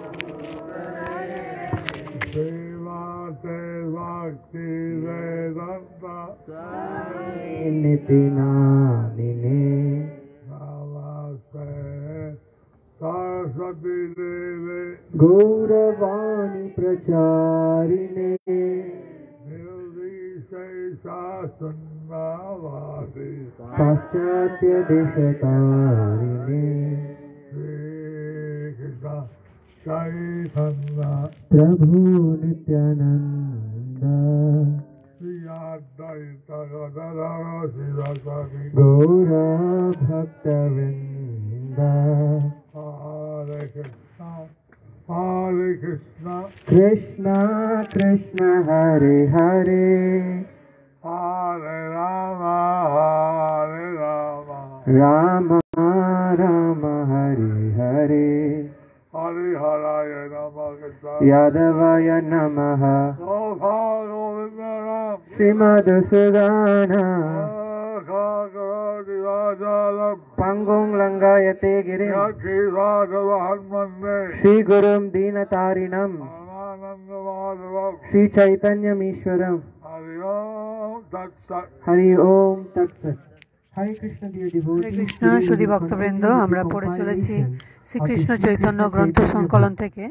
सरस्वती देवे गौरवाणी प्रचारिणे पाश्चात्य देशतारिणे प्रभु नित्यानंद गौर भक्तवृंद हरे कृष्णा कृष्णा कृष्णा हरे हरे हरे रामा राम राम हरे हरे हरिहराय नमः यादवाय नमः श्रीमधुसूदनाय पंगुं लंगायते गिरिं श्री गुरुं दीनतारिणं श्री चैतन्यमीश्वरं हरि ओम तत्सत्। हरे कृष्ण श्रुति भक्तवृंद आमरा पढ़े चलेছি শ্রীকৃষ্ণ চৈতন্য গ্রন্থ সংকলন থেকে।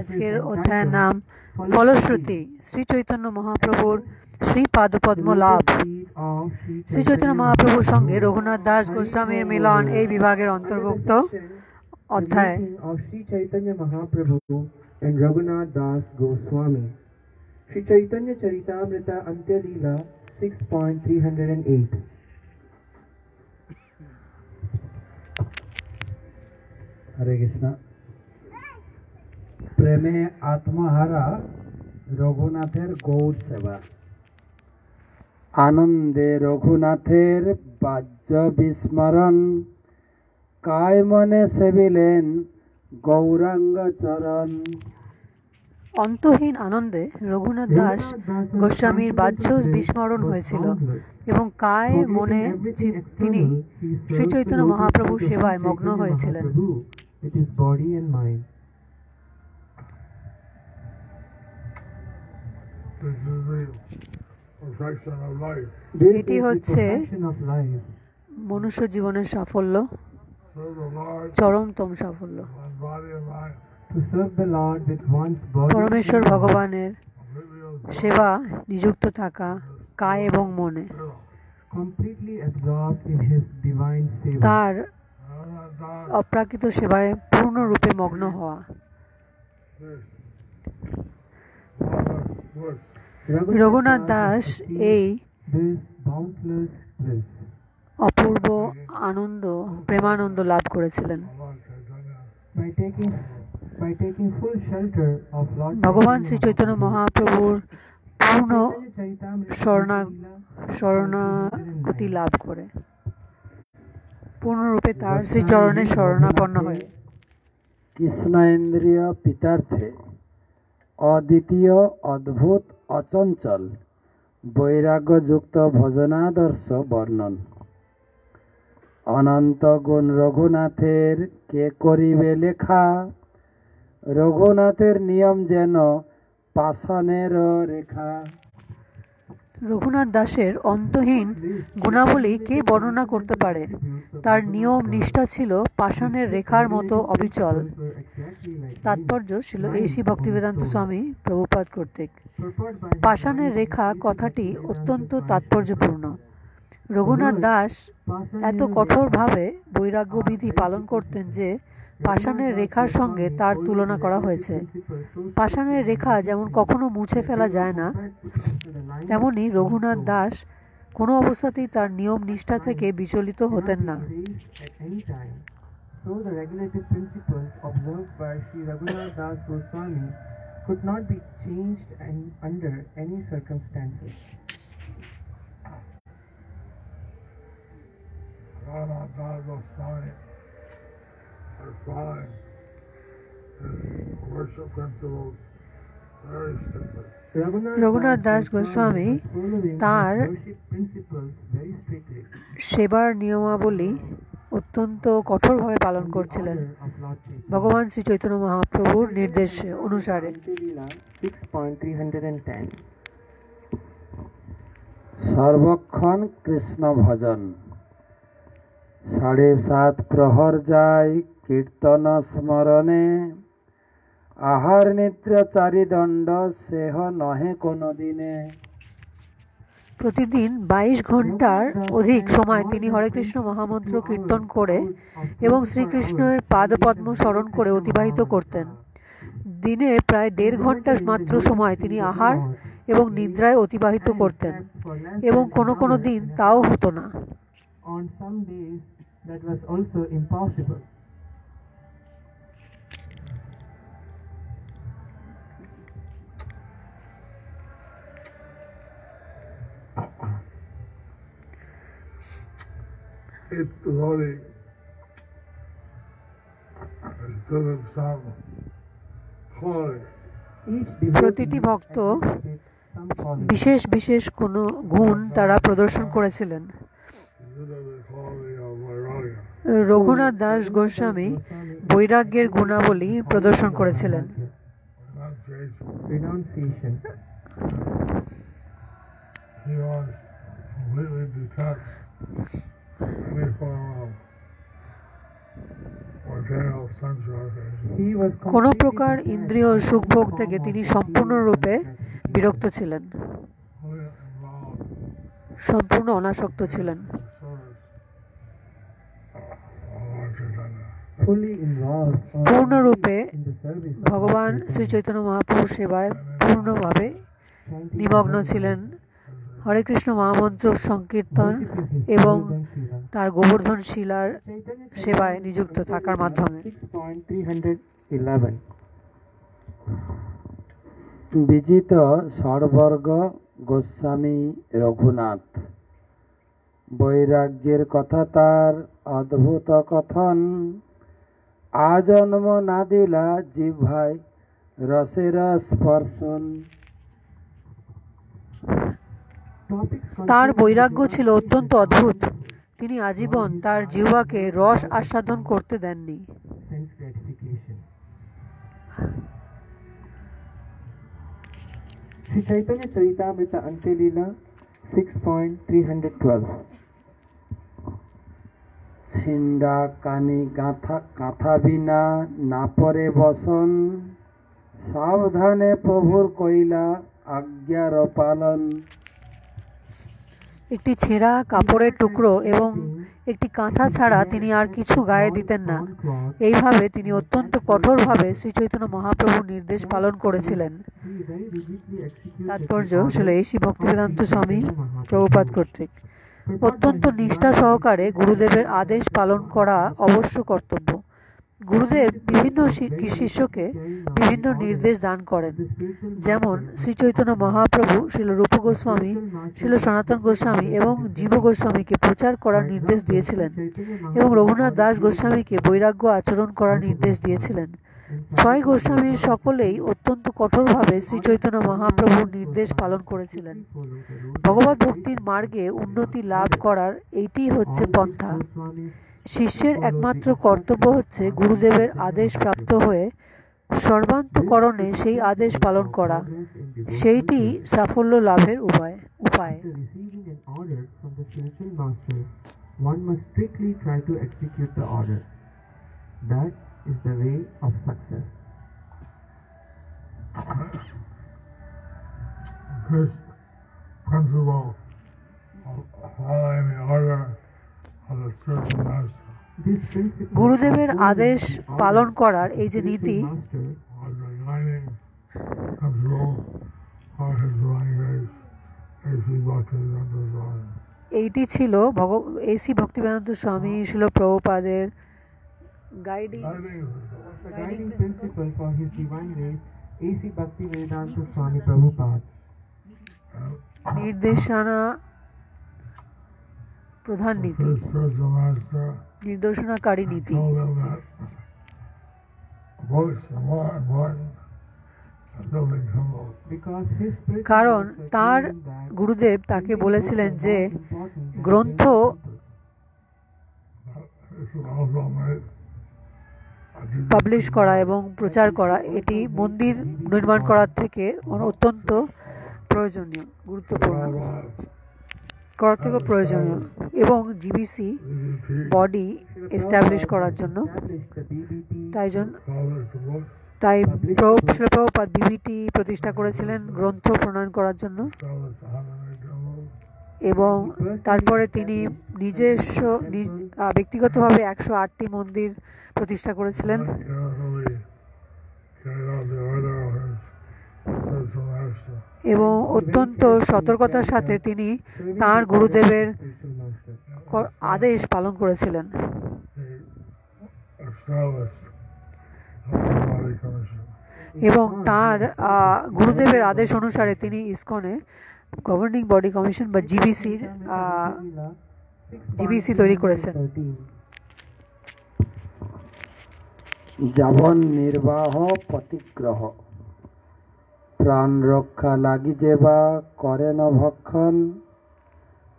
আজকের অধ্যায়ের নাম ফলশ্রুতি শ্রী চৈতন্য মহাপ্রভুর শ্রী পাদপদ্ম লাভ। শ্রী চৈতন্য মহাপ্রভুর সঙ্গে রঘুনাথ দাস গোস্বামীর মিলন এই বিভাগের অন্তর্ভুক্ত অধ্যায়। শ্রী চৈতন্য মহাপ্রভু এন্ড রঘুনাথ দাস গোস্বামী শ্রী চৈতন্য চরিতামৃত অন্ত্যলীলা 6.308। हरे कृष्ण। प्रेमे आत्महारा रघुनाथेर गौर सेवा आनंदे रघुनाथेर बाह्य विस्मरण काय मने सेविलेन गौरांग चरण। অন্তহীন আনন্দে রঘুনাথ দাস গোস্বামীর বাহ্য বিস্মরণ হয়েছিল এবং কায় মনে তিনি শ্রী চৈতন্য মহাপ্রভুর সেবায় মগ্ন হয়েছিলেন। এটি হচ্ছে মনুষ্য জীবনের সাফল্য, চরমতম সাফল্য। পরমেশ্বর ভগবানের সেবা নিযুক্ত থাকা কায় এবং মনে তার অপ্রাকৃত সেবায় পূর্ণরূপে মগ্ন হওয়া। রঘুনাথ দাস এই অপূর্ব আনন্দ প্রেমানন্দ লাভ করেছিলেন। ভগবান শ্রী চৈতন্য মহাপ্রভুর পূর্ণ শরণাগতি লাভ করে পূর্ণরূপে তার শ্রী চরণে শরণাপন্ন হয়। কৃষ্ণেন্দ্রিয় পিতার্থে অদ্বিতীয় অদ্ভুত অচঞ্চল বৈরাগ্যযুক্ত ভজনাদর্শ বর্ণন। অনন্ত গুণ রঘুনাথের কে করিবে লেখা রঘুনাথের নিয়ম যেন পাষাণের রেখা। রঘুনাথ দাসের অন্তহীন গুণাবলী কে বর্ণনা করতে পারে? তার নিয়ম নিষ্ঠা ছিল পাষাণের রেখার মতো অবিচল। তাৎপর্য ছিল এই শ্রী ভক্তিবেদান্ত স্বামী প্রভুপাদ কর্তৃক। পাষাণের রেখা কথাটি অত্যন্ত তাৎপর্যপূর্ণ। রঘুনাথ দাস এত কঠোরভাবে বৈরাগ্য বিধি পালন করতেন যে পাষাণের রেখার সঙ্গে তার তুলনা করা হয়েছে। পাষাণের রেখা যেমন কখনো মুছে ফেলা যায় না, তেমনি রঘুনাথ দাস কোনো অবস্থাতেই তার নিয়ম নিষ্ঠা থেকে বিচলিত হতেন না। রঘুনাথ দাস গোস্বামী তার সেবার নিয়মাবলী अत्यंत कठोरभावे पालन करছিলেন भगवान श्री चैतन्य महाप्रभुर निर्देश अनुसारे। 6.310 सर्वक्षण कृष्ण भजन साढ़े सात प्रहर जाय कीर्तन स्मरणे आहार निद्रा चारिदंड सेह नहे कोनो दिने। प्रतिदिन 22 घंटार अधिक समय तिनि हरे कृष्ण महामंत्र कीर्तन करे एवं श्रीकृष्णेर पादपद्म स्मरण करे अतिबाहित करतेन। दिने प्राय डेढ़ घंटा मात्र समय तिनि आहार एवं निद्राय अतिबाहित करतेन एवं कोनो कोनो दिन ताओ हतो ना। On some days that was also impossible. It was sort of some horror. প্রতিটি ভক্ত বিশেষ বিশেষ কোনো গুণ তারা প্রদর্শন করেছিলেন। রঘুনাথ দাস গোস্বামী বৈরাগ্যের গুণাবলী প্রদর্শন করেছিলেন। কোন প্রকার ইন্দ্রিয় সুখভোগ থেকে তিনি সম্পূর্ণরূপে বিরক্ত ছিলেন, সম্পূর্ণ অনাসক্ত ছিলেন। পূর্ণরূপে ভগবান শ্রী চৈতন্য মহাপ্রভুর সেবায় পূর্ণভাবে নিমগ্ন ছিলেন। হরে কৃষ্ণ মহামন্ত্র সংকীর্তন এবং তার গোবর্ধন শিলার সেবায় নিযুক্ত থাকার মাধ্যমে। বিজিত সর্বর্গ গোস্বামী রঘুনাথ বৈরাগ্যের কথা তার অদ্ভুত কথন আজন্ম না দিলা জিহ্বায় রসের স্পর্শন। তার বৈরাগ্য ছিল অত্যন্ত অদ্ভুত, তিনি আজীবন তার জিহ্বাকে রস আস্বাদন করতে দেননি। শ্রী চৈতন্য চরিতামৃত অন্ত্যলীলা 6.312 ছিন্ডা কানি গাঁথা কাঁথা বিনা না পরে বসন সাবধানে প্রভুর কইলা আজ্ঞার পালন। একটি ছেঁড়া কাপড়ের টুকরো এবং একটি কাঁথা ছাড়া তিনি আর কিছু গায়ে দিতেন না। এইভাবে তিনি অত্যন্ত কঠোরভাবে শ্রী চৈতন্য মহাপ্রভুর নির্দেশ পালন করেছিলেন। তাৎপর্য ছিল এসি ভক্তিবেদান্ত স্বামী প্রভুপাদ কর্তৃক অত্যন্ত নিষ্ঠা সহকারে গুরুদেবের আদেশ পালন করা অবশ্য কর্তব্য। গুরুদেব বিভিন্ন শিষ্যকে বিভিন্ন নির্দেশ দান করেন, যেমন শ্রী চৈতন্য মহাপ্রভু শ্রীল রূপ গোস্বামী, শ্রীল সনাতন গোস্বামী এবং জীব গোস্বামীকে প্রচার করার নির্দেশ দিয়েছিলেন এবং রঘুনাথ দাস গোস্বামীকে বৈরাগ্য আচরণ করার নির্দেশ দিয়েছিলেন। ছয় গোস্বামী সকলেই অত্যন্ত কঠোরভাবে শ্রী চৈতন্য মহাপ্রভুর নির্দেশ পালন করেছিলেন। ভগবত ভক্তির মার্গে উন্নতি লাভ করার এইটি হচ্ছে পন্থা। শিষ্যের একমাত্র কর্তব্য হচ্ছে গুরুদেবের আদেশ প্রাপ্ত হয়ে সর্বান্তকরণে সেই আদেশ পালন করা, সেইটি সাফল্য লাভের উপায়। গুরুদেবের আদেশ পালন করার এই যে নীতি, এইটি ছিল এসি ভক্তিবেদান্ত স্বামী ছিল প্রভুপাদের guiding principle for his divine grace. AC Bhaktivedanta Swami Prabhupada নির্দেশনা প্রধান নীতি, নির্দেশনাকারী নীতি। কারণ তার গুরুদেব তাকে বলেছিলেন যে গ্রন্থ পাবলিশ করা এবং প্রচার করা এটি মন্দির নির্মাণ করার থেকে অত্যন্ত প্রয়োজনীয়, গুরুত্বপূর্ণ, করার থেকে প্রয়োজনীয় এবং জিবিসি বডি এস্টাবলিশ করার জন্য। তাই শিল প্রভুপাদ বিবিটি প্রতিষ্ঠা করেছিলেন গ্রন্থ প্রণয়ন করার জন্য, এবং তারপরে তিনি নিজস্ব ব্যক্তিগতভাবে 108টি মন্দির প্রতিষ্ঠা করেছিলেন। এবং অত্যন্ত সতর্কতার সাথে তিনি তাঁর গুরুদেবের আদেশ পালন করেছিলেন। এবং তার গুরুদেবের আদেশ অনুসারে তিনি ইসকনে গভর্নিং বডি কমিশন বা জিবিসি তৈরি করেছেন। জীবন নির্বাহ পতিগ্রহ প্রাণ রক্ষা লাগি যেবা করেন ভক্ষণ,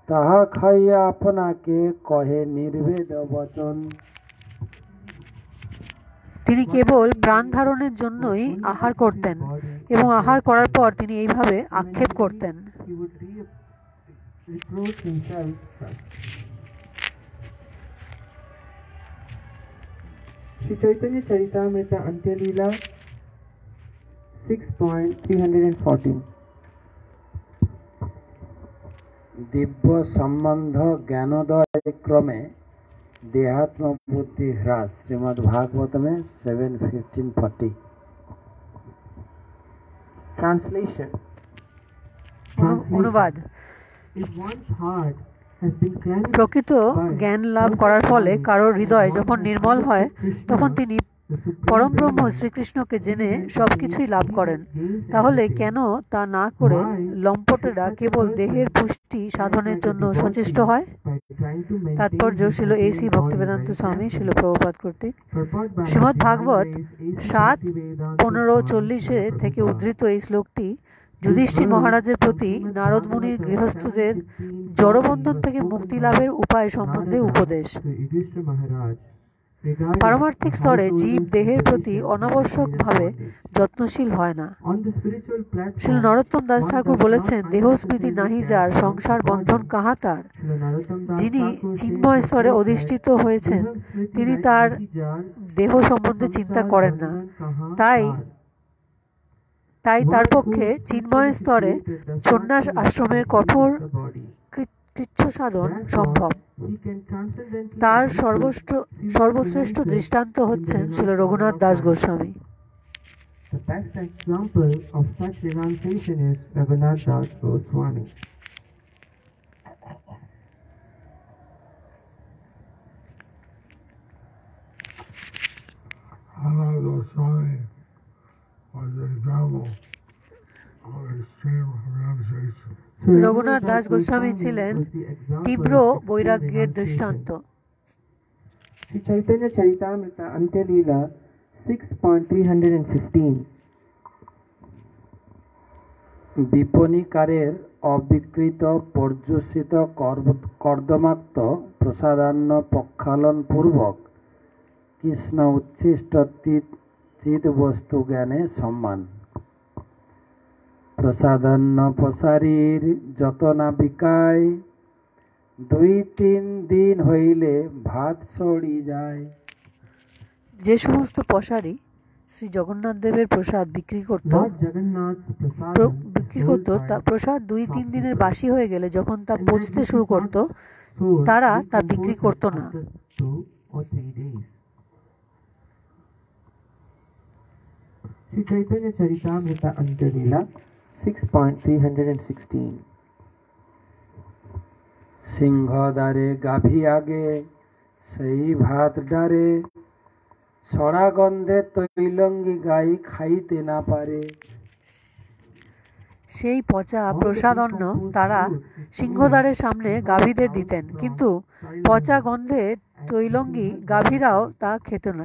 তাহা খাইয়া আপনাকে কহে নির্বেদ বচন। তিনি কেবল প্রাণ ধারণের জন্যই আহার করতেন এবং আহার করার পর তিনি এইভাবে আক্ষেপ করতেন। শ্রী চৈতন্য চরিতামৃত অন্ত্যলীলা 6.314। দিব্য সম্বন্ধ জ্ঞানোদয় ক্রমে देहात्म बुद्धि ह्रास, श्रीमद् भागवत में 7:15:40। Translation. অনুবাদ, প্রকৃত জ্ঞান লাভ করার ফলে কারোর হৃদয় যখন নির্মল হয় তখন তিনি পরম ব্রহ্ম শ্রীকৃষ্ণকে জেনে সবকিছুই লাভ করেন। তাহলে কেন তা না করে লম্পটেরা কেবল দেহের পুষ্টি সাধনের জন্য সচেষ্ট হয়? তাৎপর্য ছিল এই শ্রী ভক্তিবেদান্ত স্বামী শিল প্রভুপাদ কর্তৃক শ্রীমদ্ ভাগবত 7:15-40 থেকে উদ্ধৃত এই শ্লোকটি যুধিষ্ঠির মহারাজের প্রতি নারদ মুনির গৃহস্থদের জড়বন্ধন থেকে মুক্তি লাভের উপায় সম্বন্ধে উপদেশ। পারমার্থিক স্তরে জীব দেহের প্রতি অনাবশ্যক ভাবে যত্নশীল হয় না। শ্রীল নরোত্তম দাস ঠাকুর বলেছেন, দেহস্মৃতি নাহি যার, সংসার বন্ধন কাহা তার। যিনি চিন্ময় স্তরে অধিষ্ঠিত হয়েছেন তিনি তার দেহ সম্বন্ধে চিন্তা করেন না। তাই তার পক্ষে চিন্ময় স্তরে সন্ন্যাস আশ্রমের কঠোর কৃচ্ছ সাধন সম্ভব। তার সর্বশ্রেষ্ঠ দৃষ্টান্ত হচ্ছেন শ্রীল রঘুনাথ দাস গোস্বামী। রঘুনাথ দাস গোস্বামী ছিলেন তীব্র বৈরাগ্যের দৃষ্টান্ত। শ্রী চৈতন্য চরিতামৃত অন্ত্যলীলা 6.315। বিপণিকারের অবিকৃত পর্যুষিত কর্দমাক্ত প্রসাদান্ন পক্ষালন পূর্বক কৃষ্ণ উচ্ছিষ্ট চিত বস্তু জ্ঞানে সম্মান। প্রসাদান্ন প্রসারীর যতনা বিকায়, 2-3 দিন হইলে ভাত সড়ি যায়। যে সমস্ত পসারী শ্রী জগন্নাথ দেবের প্রসাদ বিক্রি করত তা প্রসাদ 2-3 দিনের বাসি হয়ে গেলে যখন তা পচতে শুরু করত তারা তা বিক্রি করত না। শ্রী চৈতন্য চরিতামৃত অন্ত্যলীলা 6.316। সিংহ দ্বারে গাভী আগে, সেই ভাত ডারে সরা গন্ধে তৈলঙ্গী গাই খাইতে না পারে। সেই পচা প্রসাদন্ন তারা সিংহদ্বারের সামনে গাভীদের দিতেন, কিন্তু পচা গন্ধে তৈলঙ্গী গাভীরাও তা খেত না।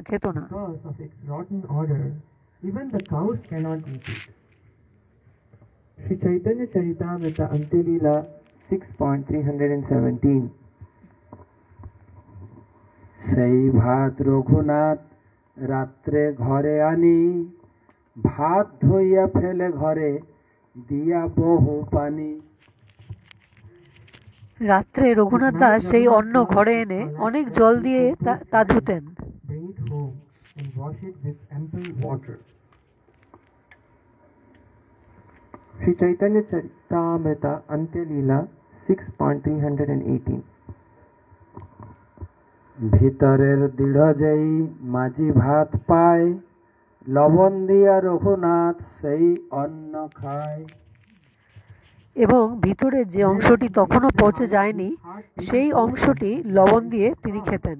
শ্রী চৈতন্য চরিতামৃত অন্ত্যলীলা 6.317। सेई भात रघुनाथ रात्रे घरे आनी, भात धोइया फेले घरे दिया बहु पानी। रात्रे रघुनाथ दास सेई अन्न घरे एने अनेक जल दिए ता धुतेन। श्री चैतन्य चरितामृत अंत्य लीला 6.318। भीतरेर दृढ़ जेई माझी भात पाए, लवण दिया रघुनाथ सेई अन्न खाए। এবং ভিতরের যে অংশটি তখনও পচে যায়নি সেই অংশটি লবণ দিয়ে তিনি খেতেন।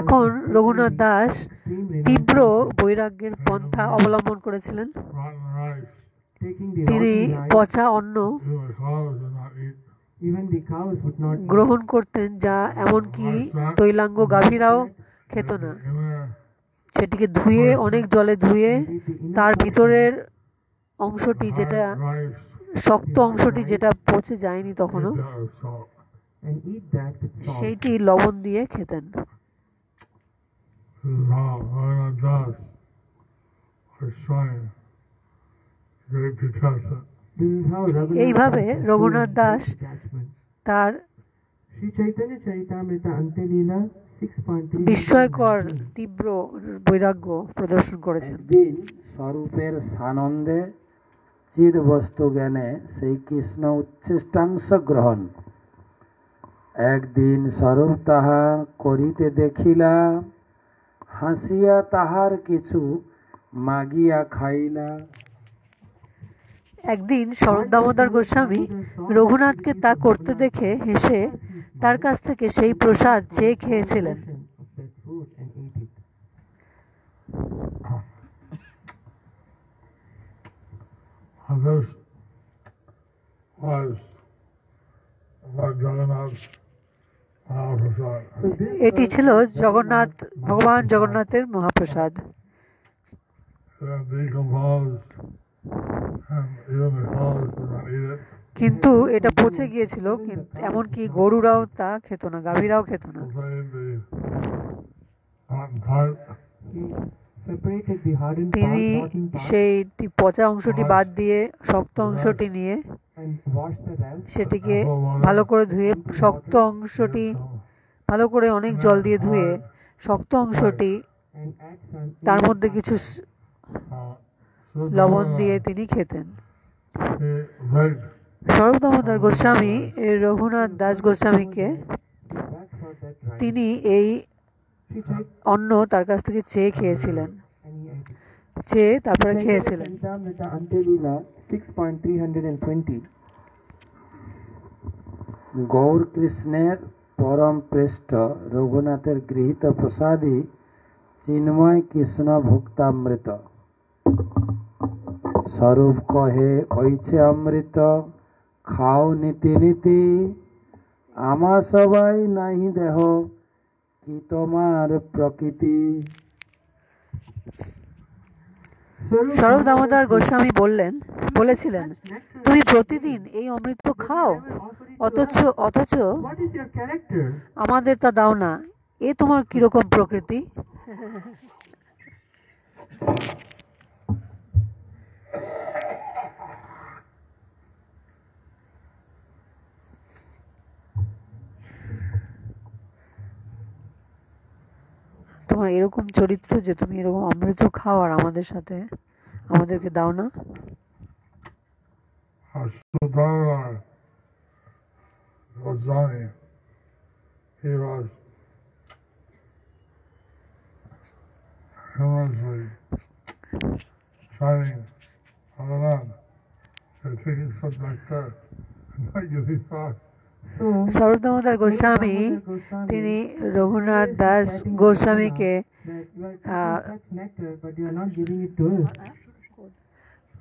এখন রঘুনাথ দাস তীব্র বৈরাগ্যের পন্থা অবলম্বন করেছিলেন। তিনি পচা অন্ন গ্রহণ করতেন, যা এমনকি তৈলাঙ্গ গাভীরাও খেত না। সেটিকে ধুয়ে অনেক জলে ধুয়ে তার ভিতরের অংশটি, যেটা শক্ত অংশটি, যেটা পচে যায়নি তখনো, সেইটি লবণ দিয়ে খেতেন। এইভাবে রঘুনাথ দাস তার বিস্ময়কর তীব্র বৈরাগ্য প্রদর্শন করেছেন। স্বরূপের সানন্দে চিদ বস্তু জ্ঞানে সেই কৃষ্ণ উচ্ছিষ্টাংশ গ্রহণ। একদিন স্বরূপ তাহা করিতে দেখিলা, হাসিয়া তাহার কিছু মাগিয়া খাইলা। একদিন শরৎ দামোদর গোস্বামী রঘুনাথকে তা করতে দেখে হেসে তার কাছ থেকে সেই প্রসাদ চেয়ে খেয়েছিলেন। এটি ছিল জগন্নাথ, ভগবান জগন্নাথের মহাপ্রসাদ। কিন্তু এটা পচে গিয়েছিল, এমনকি গরুরাও তা খেত না, গাভীরাও খেত না। তিনি সেই পচা অংশটি বাদ দিয়ে শক্ত অংশটি নিয়ে সেটিকে ভালো করে ধুয়ে, শক্ত অংশটি ভালো করে অনেক জল দিয়ে ধুয়ে শক্ত অংশটি, তার মধ্যে কিছু লবণ দিয়ে তিনি খেতেন। স্বরূপ দামোদর গোস্বামী রঘুনাথ দাস গোস্বামীকে তিনি এই অন্ন তার কাছ থেকে চেয়ে খেয়েছিলেন, চেয়ে তারপরে খেয়েছিলেন। গৌর কৃষ্ণের পরম প্রেষ্ঠ রঘুনাথের গৃহীত প্রসাদী চিন্ময় কৃষ্ণ ভুক্তামৃত। স্বরূপ কহে ওইছে অমৃত খাও নীতি নীতি, আমা সবাই নাহি দেহ কি তোমার প্রকৃতি। স্বরূপ দামোদর গোস্বামী বলেছিলেন, তুমি প্রতিদিন এই অমৃত খাও, অথচ আমাদের তা দাও না, এ তোমার কিরকম প্রকৃতি। তোমার এরকম চরিত্র যে তুমি এরকম অমৃত খাও আর আমাদের সাথে, আমাদেরকে দাও না। স্বরূপ দামোদর গোস্বামী তিনি রঘুনাথ দাস গোস্বামীকে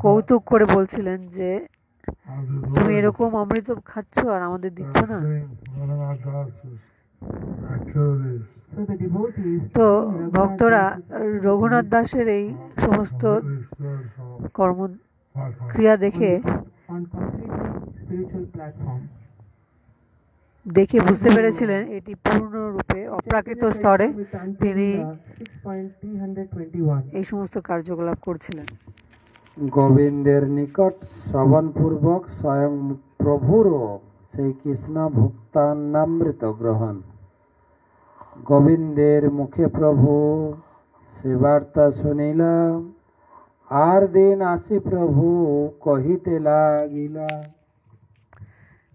কৌতুক করে বলছিলেন যে তুমি এরকম অমৃত খাচ্ছ আর আমাদের দিচ্ছ না। तो भक्तरा रघुनाथ दासेर এই সমস্ত কর্ম ক্রিয়া দেখে বুঝতে পেরেছিলেন এটি পূর্ণ রূপে অপ্রাকৃত স্তরে তিনি এই সমস্ত কার্যকলাপ করছিলেন। গোবিন্দের নিকট শ্রবণ পূর্বক স্বয়ং প্রভুর সেই কৃষ্ণ ভক্তানামৃত গ্রহণ। গোবিন্দের মুখে প্রভু সে বার্তা শুনিলা, আর দিন আসি প্রভু কহিতে লাগিলা।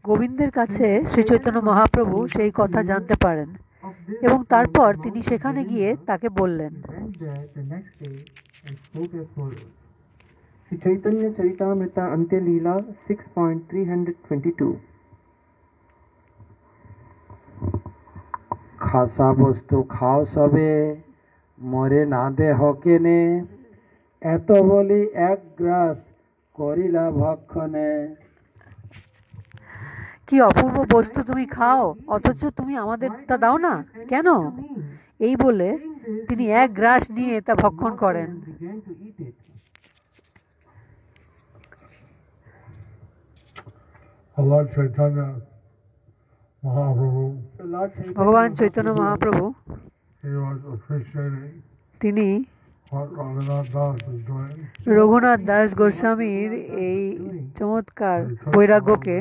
গোবিন্দের কাছে শ্রী চৈতন্য মহাপ্রভু সেই কথা জানতে পারেন এবং তারপর তিনি সেখানে গিয়ে তাকে বললেন। শ্রী চৈতন্য চরিতামৃত অন্ত্যলীলা 6.322। খাসা বস্তু খাও সবে, মরে না দেহ কেনে, এত বলি এক গ্রাস করিলা ভক্ষণে। কি অপূর্ব বস্তু তুমি খাও, অথচ তুমি আমাদের তা দাও না কেন? এই বলে তিনি এক গ্রাস নিয়ে তা ভক্ষণ করেন। ভগবান চৈতন্য মহাপ্রভু তিনি রঘুনাথ দাস গোস্বামীর এই চমৎকার বৈরাগ্যকে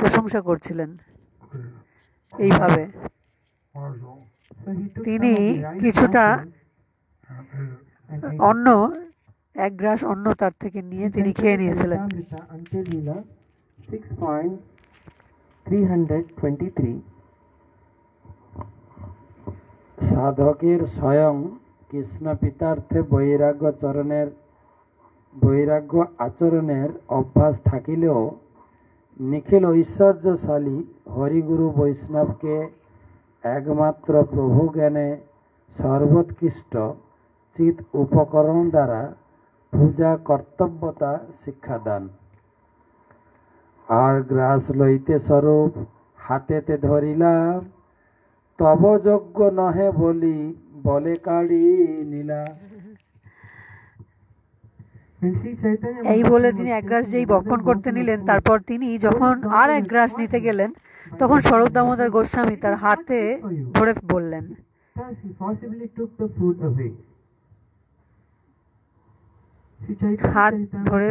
প্রশংসা করছিলেন। এইভাবে তিনি কিছুটা অন্ন, এক গ্রাস অন্ন তার থেকে নিয়ে তিনি খেয়ে নিয়েছিলেন। 6.323 সাধকের স্বয়ং কৃষ্ণ পিতার্থে বৈরাগ্য আচরণের অভ্যাস থাকিলেও নিখিল ঐশ্বর্যশালী হরিগুরু বৈষ্ণবকে একমাত্র প্রভু জ্ঞানে সর্বোৎকৃষ্ট চিত উপকরণ দ্বারা পূজা কর্তব্যতা শিক্ষাদান। আর গ্রাস লইতে স্বরূপ হাতেতে ধরিলাম, তব যোগ্য নহে বলি বলে কাড়ি নিলা। এই বলে তিনি এক গ্রাস যেই ভক্ষণ করতে নিলেন, তারপর তিনি যখন আর এক গ্রাস নিতে গেলেন তখন স্বরূপ দামোদর গোস্বামী তার হাতে ধরে বললেন। হাত ধরে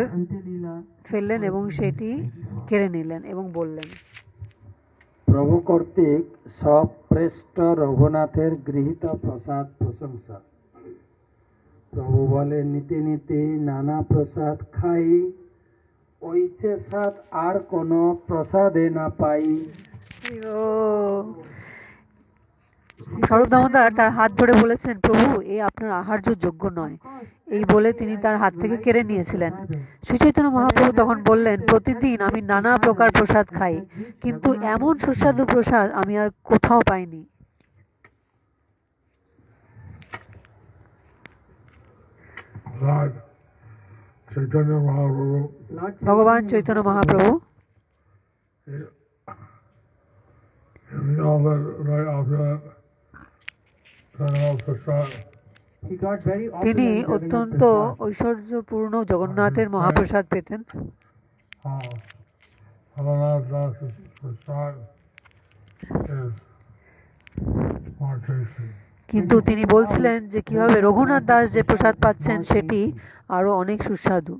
ফেললেন এবং সেটি কেড়ে নিলেন এবং বললেন, প্রভু কর্তৃক সপ্রেষ্ট রঘুনাথের গৃহীত প্রসাদ প্রশংসা। প্রভু বলে, নীতি নীতি নানা প্রসাদ খাই, ওইছে সাথ আর কোন প্রসাদে না পাই। স্বরূপ দামোদর তার হাত ধরে বলেছেন, প্রভু এ আপনার আহার্য যোগ্য নয়। এই বলে তিনি তার হাত থেকে কেড়ে নিয়েছিলেন। শ্রী চৈতন্য মহাপ্রভু তখন বললেন, প্রতিদিন আমি নানা প্রকার প্রসাদ খাই, কিন্তু এমন সুস্বাদু প্রসাদ আমি আর কোথাও পাইনি। ভগবান চৈতন্য মহাপ্রভু তিনি অত্যন্ত ঐশ্বর্যপূর্ণ জগন্নাথের মহাপ্রসাদ পেতেন। কিন্তু তিনি বলছিলেন যে কিভাবে রঘুনাথ দাস যে প্রসাদ পাচ্ছেন সেটি আরো অনেক সুস্বাদু।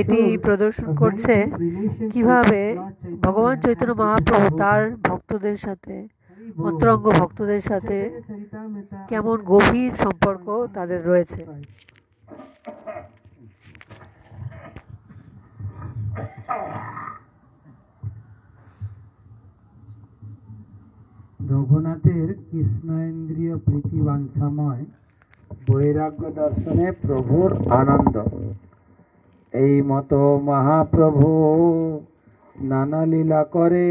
এটি প্রদর্শন করছে কিভাবে ভগবান চৈতন্য মহাপ্রভু তার ভক্তদের সাথে, অন্তরঙ্গ ভক্তদের সাথে কেমন গভীর সম্পর্ক তাদের রয়েছে। রঘুনাথের কৃষ্ণেন্দ্রিয় প্রীতিবাঞ্ছাময় বৈরাগ্য দর্শনে প্রভুর আনন্দ। এই মতো মহাপ্রভু नाना लीला करे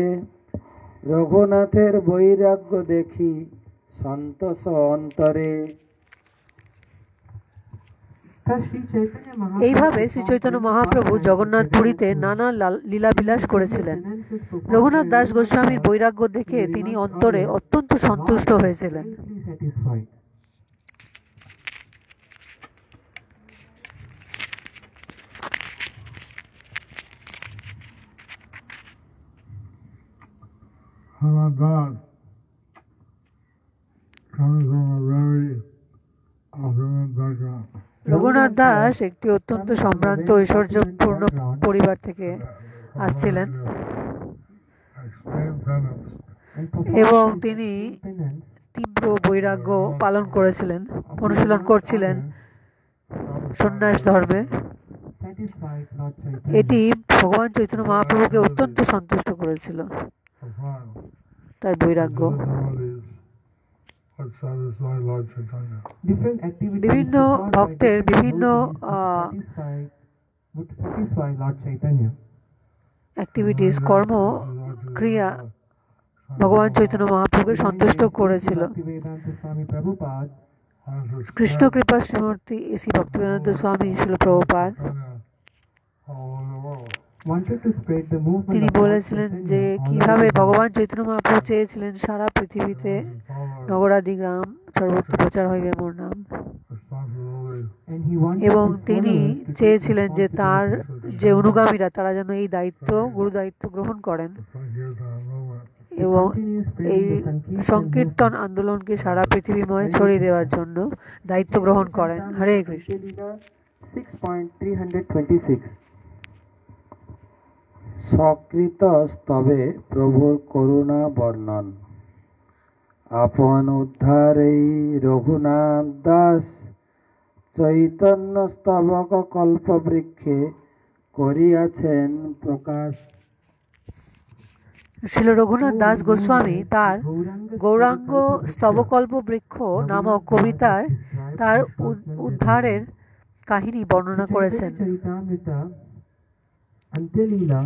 रघुनाथेर वैराग्य देखी संतोष अंतरे। এইভাবে শ্রী চৈতন্য মহাপ্রভু জগন্নাথ পুরীতে নানা লীলাবিলাস করেছিলেন। রঘুনাথ দাস গোস্বামীর বৈরাগ্য দেখে তিনি অন্তরে অত্যন্ত সন্তুষ্ট হয়েছিলেন। Our God comes from a very affluent background. Raghunath Das একটি অত্যন্ত সম্ভ্রান্ত ঐশ্বর্যপূর্ণ পরিবার থেকে আসছিলেন এবং তিনি তীব্র বৈরাগ্য পালন করেছিলেন, অনুশীলন করছিলেন সন্ন্যাস ধর্মের। এটি ভগবান চৈতন্য মহাপ্রভুকে অত্যন্ত সন্তুষ্ট করেছিল। তার বৈরাগ্য বিভিন্ন ভক্তের বিভিন্ন অ্যাক্টিভিটিস, কর্ম ক্রিয়া ভগবান চৈতন্য মহাপ্রভুকে সন্তুষ্ট করেছিল। কৃষ্ণ কৃপা শ্রীমূর্তি শ্রী ভক্তিবেদান্ত স্বামী শিল প্রভুপাদ তিনি বলেছিলেন যে কিভাবে ভগবান চৈতন্য মহাপ্রভু চেয়েছিলেন সারা পৃথিবীতে নগরাদি গ্রাম সর্বত্র প্রচার হইবে মোর নাম, এবং তিনি চেয়েছিলেন যে তার যে অনুগামীরা তারা যেন এই দায়িত্ব, গুরু দায়িত্ব গ্রহণ করেন এবং এই সংকীর্তন আন্দোলনকে সারা পৃথিবীময় ছড়িয়ে দেওয়ার জন্য দায়িত্ব গ্রহণ করেন। হরে কৃষ্ণ। 6.326 সকৃত স্তবে প্রভুর করুণা বর্ণন। আপন উদ্ধারে রঘুনাথ দাস চৈতন্য স্তবক কল্পবৃক্ষে করিয়াছেন প্রকাশ। শ্রীল রঘুনাথ দাস গোস্বামী তার গৌরাঙ্গ স্তবকল্প বৃক্ষ নামক কবিতার তার উদ্ধারের কাহিনী বর্ণনা করেছেন। আন্তলীলা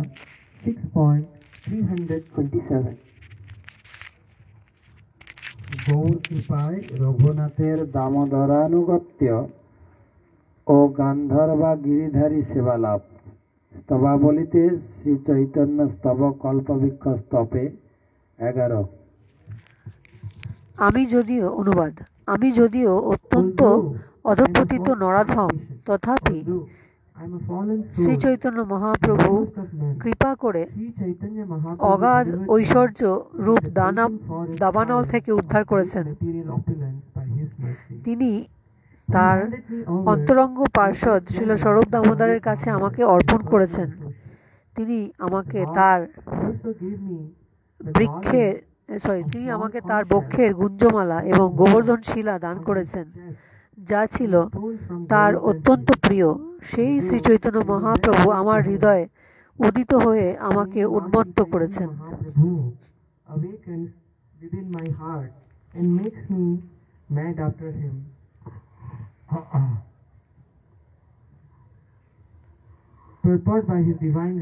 6.327 গৌর কৃপায় রঘুনাথের দামোদরানুগত্য ও গান্ধর্বা গিরিধারী সেবা লাভ। স্তবাবলিতে শ্রী চৈতন্য স্তব কল্পবৃক্ষ স্তপে 11। আমি যদিও অত্যন্ত অধঃপতিত নরাধম, তথাপি শ্রী চৈতন্য মহাপ্রভু কৃপা করে অগাধ ঐশ্বর্য রূপ দাবানল থেকে উদ্ধার করেছেন। তিনি তার অন্তরঙ্গ পার্ষদ শিল স্বরূপ দামোদরের কাছে আমাকে অর্পণ করেছেন। তিনি আমাকে তার বক্ষের গুঞ্জমালা এবং গোবর্ধন শিলা দান করেছেন, যা ছিল তার অত্যন্ত প্রিয়। সেই শ্রী চৈতন্য মহাপ্রভু আমার হৃদয়ে উদিত হয়ে আমাকে উন্মত্ত করেছেন।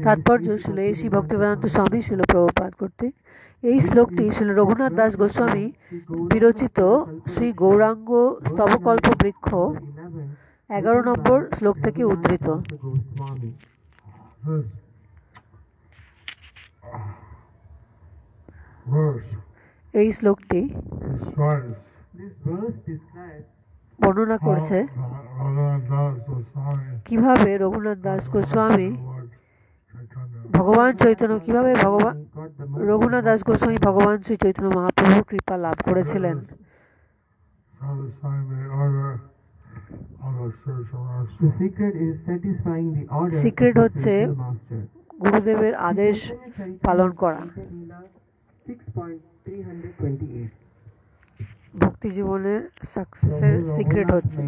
তাৎপর্য ছিল এই শ্রী ভক্তিবেদান্ত স্বামী শিল প্রভুপাদ কর্তৃক। এই শ্লোকটি শ্রী রঘুনাথ দাস গোস্বামী বিরচিত শ্রী গৌরাঙ্গ স্তবকল্প বৃক্ষ 11 নম্বর শ্লোক থেকে উদ্ধৃত। এই শ্লোকটি বর্ণনা করছে কিভাবে রঘুনাথ দাস গোস্বামী ভগবান শ্রী চৈতন্য মহাপ্রভুর কৃপা লাভ করেছিলেন। সিক্রেট হচ্ছে গুরুদেবের আদেশ পালন করা। ভক্তি জীবনের সাকসেসের সিক্রেট হচ্ছে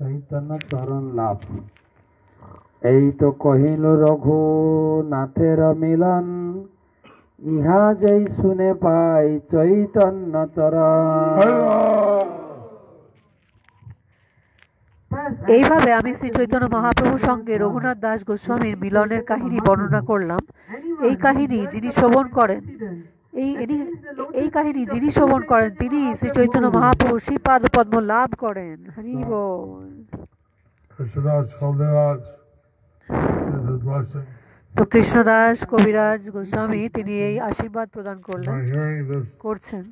চৈতন্য চরণ লাভ। এই তো কহিল রঘুনাথের মিলন, ইহা যেই শুনে পাই চৈতন্য চরণ। এইভাবে আমি শ্রী চৈতন্য মহাপ্রভুর সঙ্গে রঘুনাথ দাস গোস্বামীর মিলনের কাহিনী বর্ণনা করলাম। এই কাহিনী যিনি শ্রবণ করেন তিনি শ্রী চৈতন্য মহাপ্রভু শ্রী পাদ পদ্ম লাভ করেন। হরি বল। তো কৃষ্ণদাস কবিরাজ গোস্বামী তিনি এই আশীর্বাদ প্রদান করছেন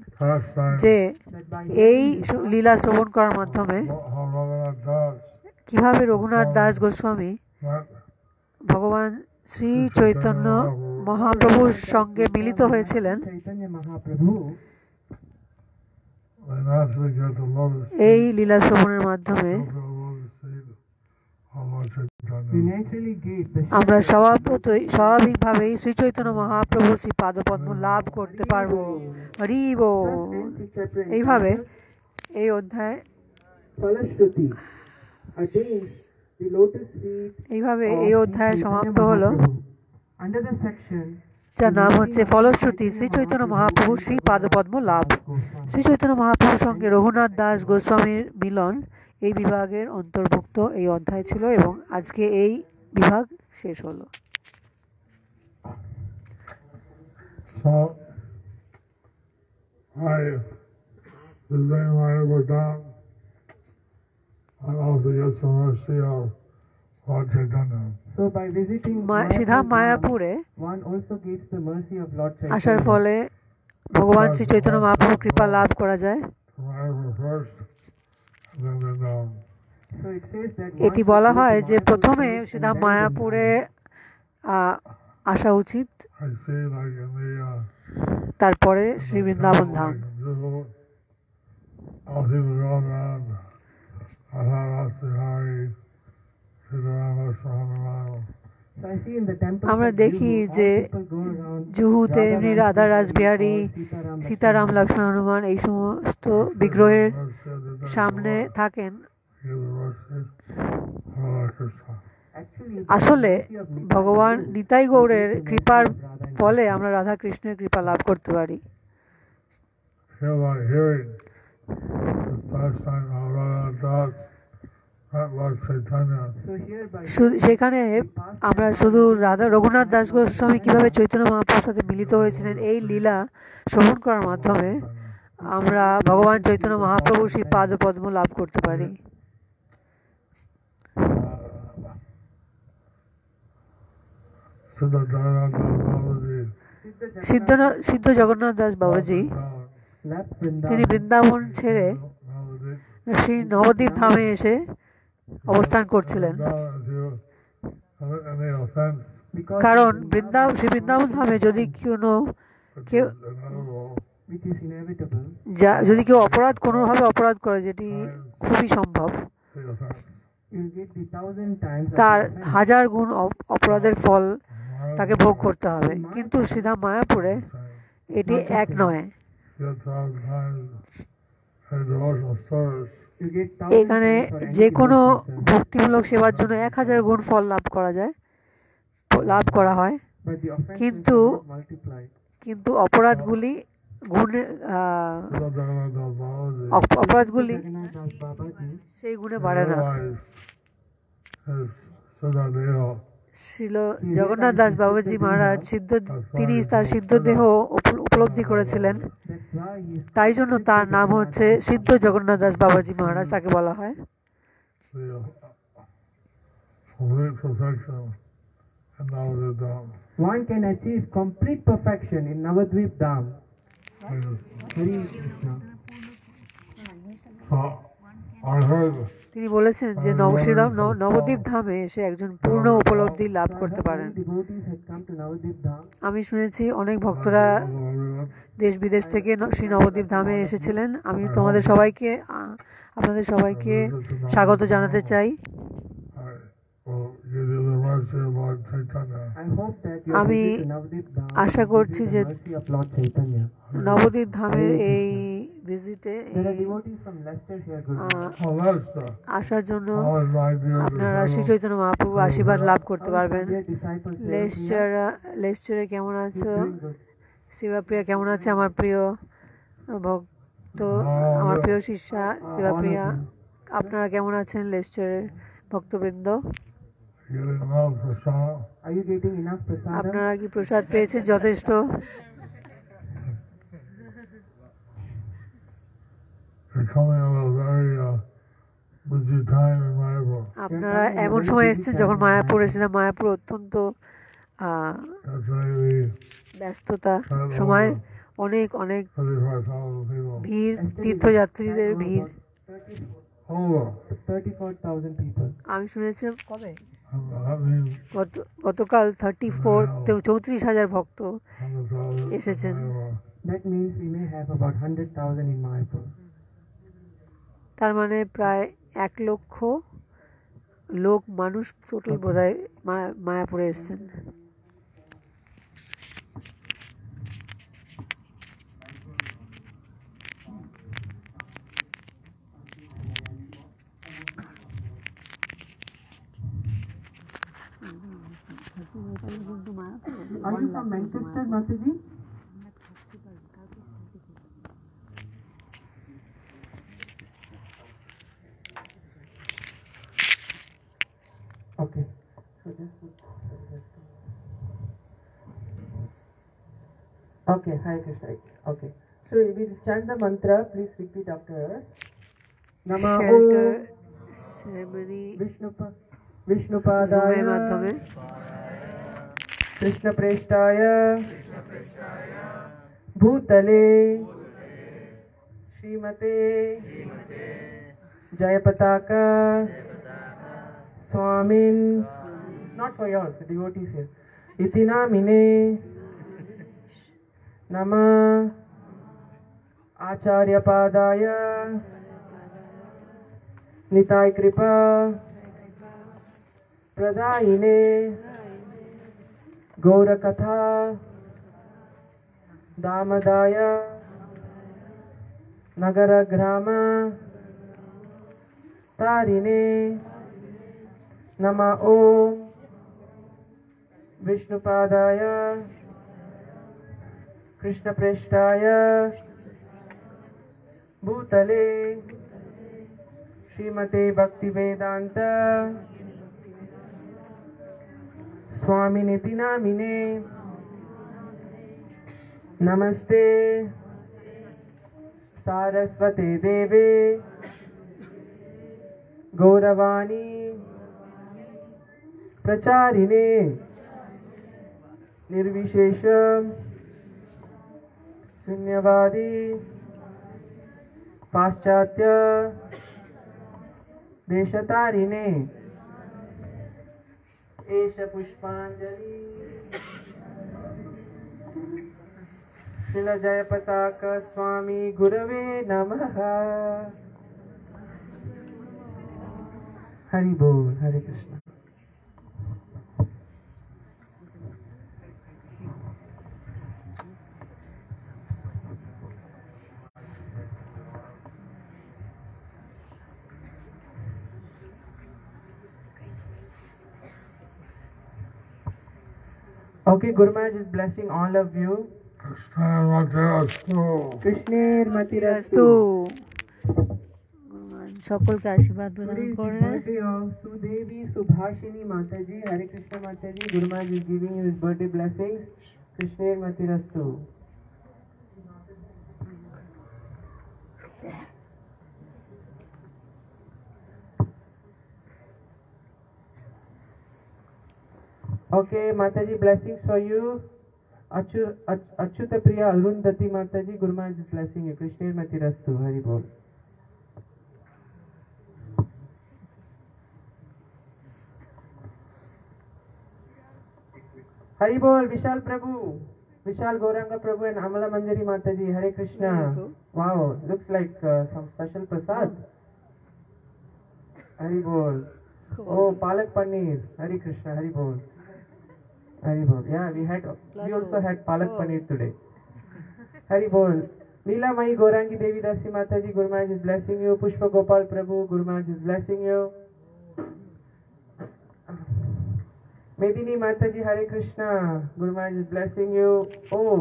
যে এই লীলা শ্রবণ করার মাধ্যমে কিভাবে রঘুনাথ দাস গোস্বামী ভগবান শ্রী চৈতন্য মহাপ্রভুর সঙ্গে মিলিত হয়েছিলেন, এই লীলা শ্রবণের মাধ্যমে আমরা স্বাভাবিকভাবেই শ্রী চৈতন্য মহাপ্রভু শ্রী পাদপদ্ম লাভ করতে পারবো। হরি বল। এইভাবে এই অধ্যায় সমাপ্ত হলো, যার নাম হচ্ছে ফলশ্রুতি শ্রী চৈতন্য মহাপ্রভু শ্রী পাদপদ্ম লাভ। শ্রী চৈতন্য মহাপ্রভুর সঙ্গে রঘুনাথ দাস গোস্বামীর মিলন এই বিভাগের অন্তর্ভুক্ত এই অধ্যায় ছিল এবং আজকে এই বিভাগ শেষ হলো। সিধা মায়াপুরে আসার ফলে ভগবান শ্রী চৈতন্য মহাপ্রভুর কৃপা লাভ করা যায়। এটি বলা হয় যে প্রথমে সিধা মায়াপুরে আসা উচিত, তারপরে শ্রী বৃন্দাবন ধাম। আমরা দেখি যে জুহুতে এমনি রাধা রাসবিহারী, সীতারাম, লক্ষ্মণ, হনুমান এই সমস্ত বিগ্রহের সামনে থাকেন। আসলে ভগবান নিতাই গৌরের কৃপার ফলে আমরা রাধা কৃষ্ণের কৃপা লাভ করতে পারি। সেখানে আমরা শুধু রাধা রঘুনাথ দাস গোস্বামী কিভাবে চৈতন্য মহাপ্রভুর সাথে মিলিত হয়েছিলেন এই লীলা শ্রবণ করার মাধ্যমে আমরা ভগবান চৈতন্য মহাপ্রভুর সেই পাদ পদ্ম লাভ করতে পারি। সিদ্ধ জগন্নাথ দাস বাবাজি তিনি বৃন্দাবন ছেড়ে শ্রী নবদ্বীপ ধামে এসে অবস্থান করছিলেন, কারণ বৃন্দাবন ধামে যদি কেউ অপরাধ কোনোভাবে অপরাধ করে, যেটি খুবই সম্ভব, তার হাজার গুণ অপরাধের ফল তাকে ভোগ করতে হবে। কিন্তু সিধা মায়াপুরে এটি এক নয়। এখানে যে কোনো ভক্তিমূলক সেবার জন্য 1000 গুণ ফল লাভ করা হয়, কিন্তু অপরাধগুলি সেই গুণে বাড়ে না। শ্রীল জগন্নাথ দাস বাবাজি মহারাজ তিনি তার সিদ্ধ দেহ উপলব্ধি করেছিলেন, তাই জন্য তার নাম হচ্ছে সিদ্ধ জগন্নাথ দাস বাবাজি মহারাজ তাকে বলা হয়। One can achieve complete perfection in Navadvip Dham. তিনি বলেছেন যে নবদ্বীপ ধামে এসে একজন পূর্ণ উপলব্ধি লাভ করতে পারেন। আমি শুনেছি অনেক ভক্তরা দেশ বিদেশ থেকে শ্রী নবদ্বীপ ধামে এসেছিলেন। আমি আপনাদের সবাইকে স্বাগত জানাতে চাই। আমি আশা করছি যে নবদ্বীপ ধামের এই ভিজিটে আসার জন্য আপনারা শ্রী চৈতন্য মহাপ্রভুর আশীর্বাদ লাভ করতে পারবেন। লেস্টারে কেমন আছো? শিবাপ্রিয়া কেমন আছে? আমার প্রিয় ভক্ত, আমার প্রিয় শিষ্যা শিবাপ্রিয়া আপনারা কেমন আছেন লেস্টারের ভক্তবৃন্দ? আপনারা কি প্রসাদ পেয়েছেন যথেষ্ট? আপনারা এমন সময় এসেছেন যখন মায়াপুর এসেছিলাম, মায়াপুর অত্যন্ত ব্যস্ততা সময়, অনেক অনেক ভিড়, তীর্থযাত্রীদের ভিড়। আমি শুনেছি কবে গতকাল 34,000 ভক্ত এসেছেন। তার মানে প্রায় 100,000 লোক মানুষ টোটাল বোধহয় মায়াপুরে এসেছেন। Okay, hi Krishna. Okay. So if we chant the mantra, please repeat after us. Namaho Vishnupadaya Krishna Preshtaya Bhutale Shrimate Jayapataka Swamin. It's not for y'all, the devotees here. Itinamine Nama Acharya Padaya Nitai Kripa Pradayine Gaurakatha Damadaya Nagaragrama Tarine Nama Om Vishnupadaya Krishna Preshtaya Bhutale Shrimate Bhakti Vedanta Swaminiti Namine Namaste Sarasvate Deve Gauravani Pracharine Nirvishesham शून्यवादी पाश्चात्य देशतारिणे एष पुष्पांजलि श्रील जयपताक स्वामी गुरवे नमः। हरि बोल, Hare Krishna. Okay, Guru Maharaj is blessing all of you. Krishner Matirastu. Shakalke Ashirvad Pradan Korna. Sudevi Subhashini Mataji, Hare Krishna Mataji. Guru Maharaj is giving his birthday blessings. Krishner Matirastu. Okay, Mataji, blessings for you. Achyuta Priya Arundhati Mataji, Guru Maharaj is blessing you. Krishner Matirastu, Hari Bol. Hari Bol, Vishal Prabhu, Vishal Gauranga Prabhu and Amala Manjari Mataji, Hare Krishna. Wow, looks like some special prasad. Hari Bol. Oh, Palak Paneer, Hare Krishna, Hari Bol. Hari Bol. Yeah, we also had Palak Paneer today. Hari Bol. Neela Mai Gaurangi Devi Dasi Mataji, Guru Maharaj is blessing you. Pushpa Gopal Prabhu, Guru Maharaj is blessing you. Medini Mataji, Hare Krishna, Guru Maharaj is blessing you. Oh,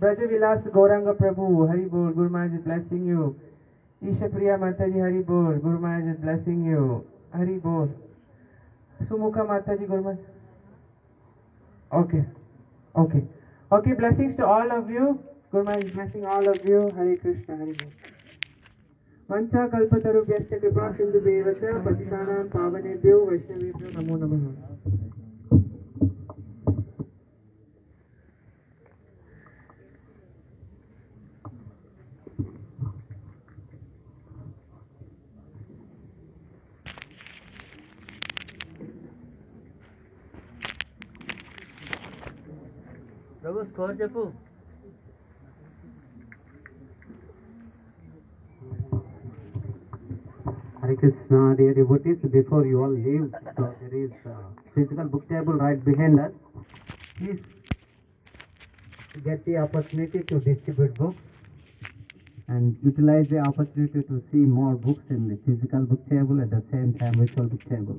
Brajavilas Gauranga Prabhu, Hari Bol, Guru Maharaj is blessing you. Isha Priya Mataji Hari Bol. Guru Maharaj is blessing you. Hari Bol. Sumukha Mataji Guru Maharaj. Okay. Okay. Okay, blessings to all of you. Guru Maharaj is blessing all of you. Hare Krishna, Hare Bol. Vancha kalpatarubhyasya kripa sindhu bevata patitanam pavanebhyo vaishnavebhyo namo namaha. प्रभु score चेपू Hare Krishna, dear devotees, before you all leave, there is a physical book table right behind us. Please get the opportunity to distribute books and utilize the opportunity to see more books in the physical book table at the same time virtual book table.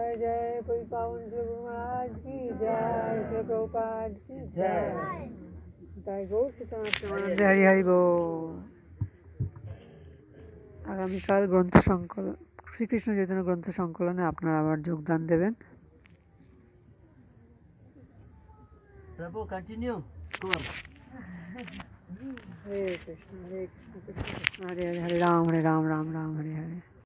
जय जय कोई पावन श्री गुरु महाराज की जय, श्री प्रभुपाद की जय। गौर सीतानाथ हरि हरि बोल। आगामीकाल ग्रंथ संकलन श्रीकृष्ण चैतन्य ग्रंथ संकलने अपनारा आबार योगदान देवें। प्रभु कंटिन्यू स्कोर। हरे कृष्ण हरे कृष्ण कृष्ण हरे हरे हरे राम राम राम राम हरे हरे।